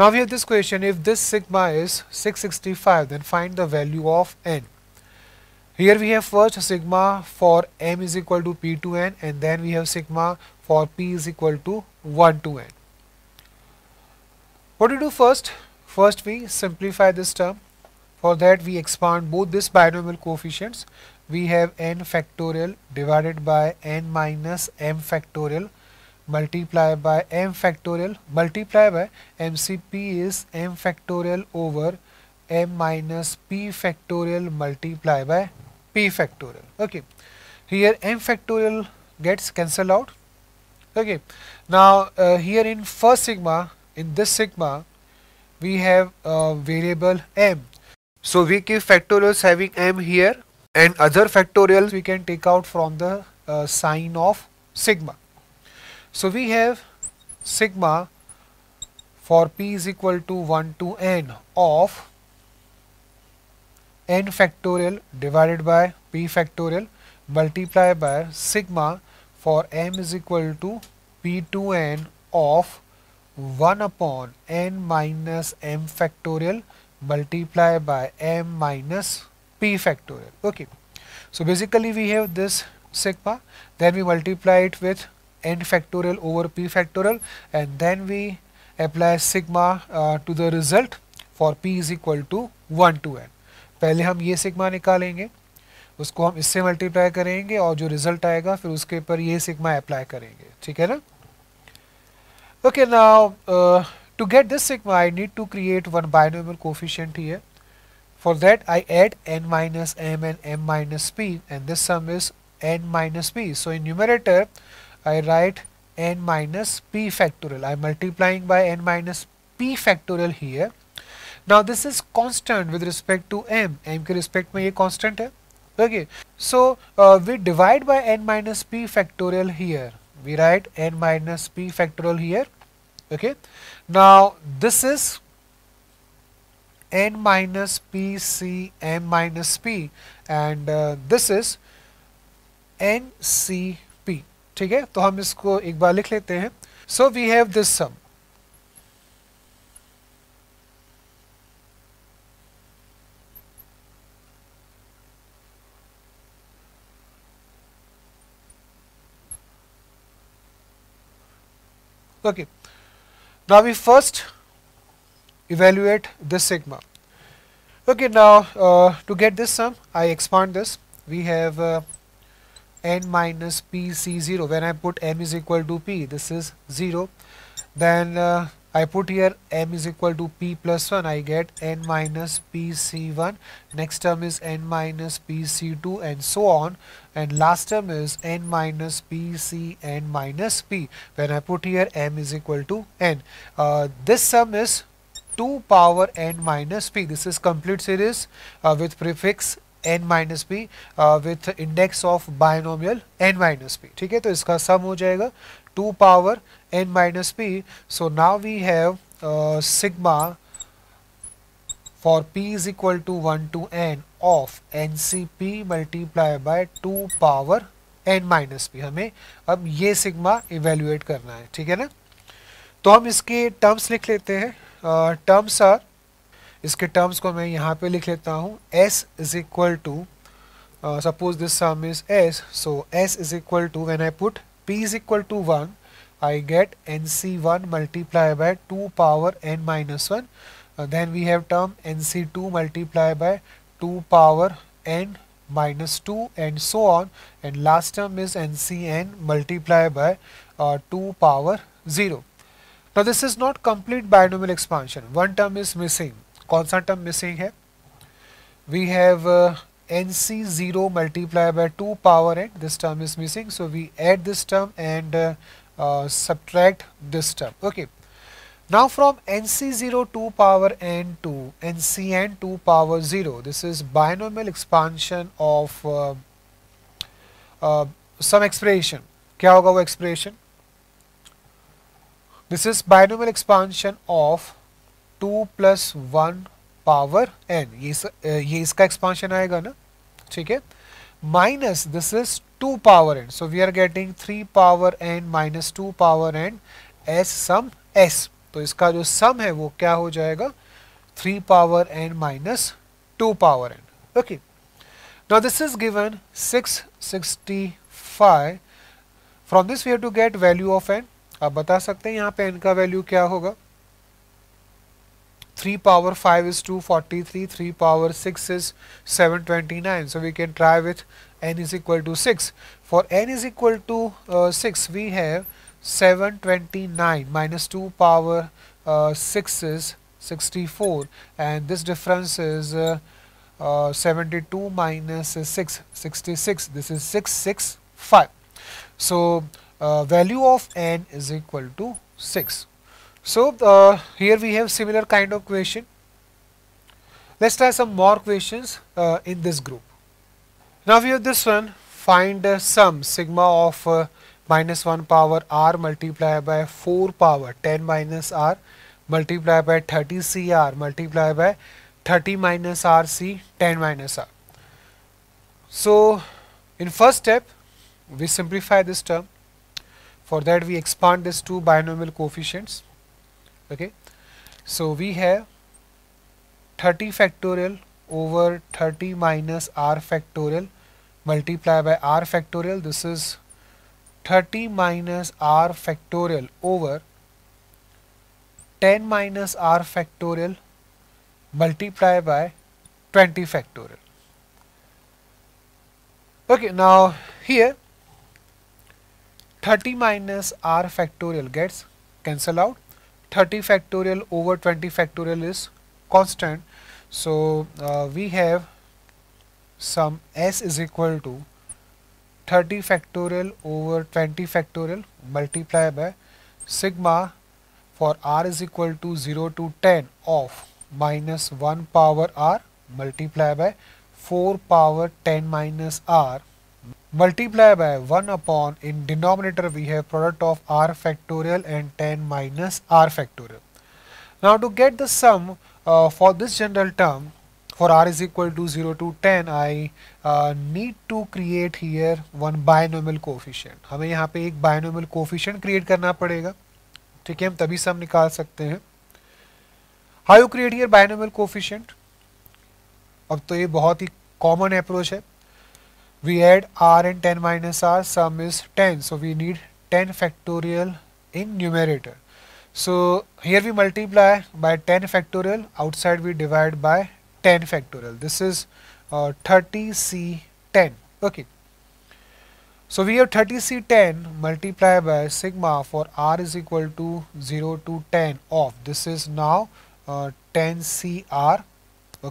Now we have this question, if this sigma is 665, then find the value of n. Here we have first sigma for m is equal to p to n, and then we have sigma for p is equal to 1 to n. What do we do first? First we simplify this term. For that we expand both these binomial coefficients. We have n factorial divided by n minus m factorial multiplied by m factorial multiplied by mcp is m factorial over m minus p factorial multiplied by p factorial. Okay, here m factorial gets cancelled out. Okay, now here in first sigma, in this sigma, we have a variable m. So we keep factorials having m here, and other factorials we can take out from the sign of sigma. So we have sigma for p is equal to 1 to n of n factorial divided by p factorial multiplied by sigma for m is equal to p to n of 1 upon n minus m factorial multiply by m minus p factorial. Okay, so basically we have this sigma, then we multiply it with n factorial over p factorial, and then we apply sigma to the result for p is equal to 1 to n. पहले हम ये sigma निकालेंगे, उसको हम इससे multiply करेंगे और जो result आएगा फिर उसके ऊपर ये sigma apply करेंगे, ठीक है ना? Okay, now to get this sigma, I need to create one binomial coefficient here. For that, I add n minus m and m minus p, and this sum is n minus p. So in numerator, I write n minus p factorial. I am multiplying by n minus p factorial here. Now this is constant with respect to m के respect में ये constant है. Okay, so we divide by n minus p factorial here. We write n minus p factorial here. Okay, now this is n minus p c m minus p, and this is n c p. ठीक है, तो हम इसको एक बार लिख लेते हैं. So we have this sum. Okay. Now we first evaluate this sigma. Okay, now to get this sum, I expand this. We have n minus p c 0. When I put m is equal to p, this is 0. Then I put here m is equal to p plus 1. I get n minus p c 1. Next term is n minus p c 2 and so on. And last term is n minus p c n minus p. When I put here m is equal to n. This sum is 2 power n minus p. This is complete series with prefix n minus p with index of binomial n minus p. ठीक है, तो इसका sum हो जाएगा 2 power n minus p. So now we have sigma for p is equal to 1 to n of ncp multiplied by 2 power n minus p. हमें अब ये sigma evaluate करना है, ठीक है ना? तो हम इसके terms लिख लेते हैं. Terms are, इसके terms को मैं यहाँ पे लिख लेता हूँ. S is equal to, suppose this sum is S, so S is equal to, when I put p is equal to 1, I get nc1 multiplied by 2 power n minus 1. Then we have term nc2 multiplied by 2 power n minus 2 and so on, and last term is ncn multiplied by 2 power 0. Now this is not complete binomial expansion. One term is missing. कौन सा term missing है? We have nc0 multiplied by 2 power n. This term is missing, so we add this term and subtract this term. Okay. Now from nc0 2 power n to ncn 2 power 0, this is binomial expansion of some expression. क्या होगा वो expression? This is binomial expansion of 2 plus 1 power n. ये इसका expansion आएगा ना, ठीक है? Minus this is 2 power n. So we are getting 3 power n minus 2 power n as sum s. तो इसका जो सम है वो क्या हो जाएगा 3 power n minus 2 power n. Okay, now this is given 665. From this we have to get value of n. आप बता सकते हैं यहाँ पे n का वैल्यू क्या होगा. 3 power 5 is 243. 3 power 6 is 729. So we can try with n is equal to 6. For n is equal to 6, we have 729 minus 2 power 6 is 64, and this difference is 72 minus 6, 66. This is 665. So value of n is equal to 6. So here we have similar kind of question. Let's try some more questions in this group. Now we have this one. Find sum sigma of -1 power r multiplied by 4 power 10 minus r multiplied by 30 cr multiplied by 30 minus rc 10 minus r. So in first step we simplify this term. For that we expand this to binomial coefficients. Okay, so we have 30 factorial over 30 minus r factorial multiplied by r factorial. This is 30 minus r factorial over 10 minus r factorial multiplied by 20 factorial. Okay, now here 30 minus r factorial gets cancelled out. 30 factorial over 20 factorial is constant. So we have sum s is equal to 30 factorial over 20 factorial multiplied by sigma for r is equal to 0 to 10 of -1 power r multiplied by 4 power 10 minus r multiply by 1 upon, in denominator we have product of r factorial and 10 minus r factorial. Now to get the sum for this general term for r is equal to 0 to 10, I need to create here one binomial coefficient. हमें यहाँ पे एक binomial coefficient create करना पड़ेगा. ठीक है, हम तभी sum निकाल सकते हैं. How you create here binomial coefficient? अब तो ये बहुत ही common approach है. We add r and 10 minus r, sum is 10. So we need 10 factorial in numerator. So here we multiply by 10 factorial, outside we divide by 10 factorial. This is 30c10. Okay. So we have 30c10 multiplied by sigma for r is equal to 0 to 10 of, this is now 10cr.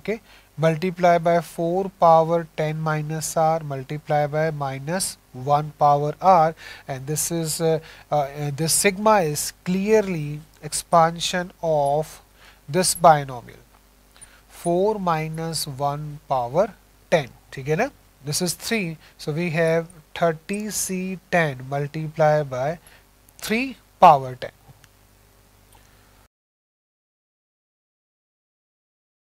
Okay. Multiply by 4 power 10 minus r multiply by -1 power r, and this is this sigma is clearly expansion of this binomial 4 minus 1 power 10. ठीक है ना, this is 3. So we have 30c10 multiply by 3 power 10.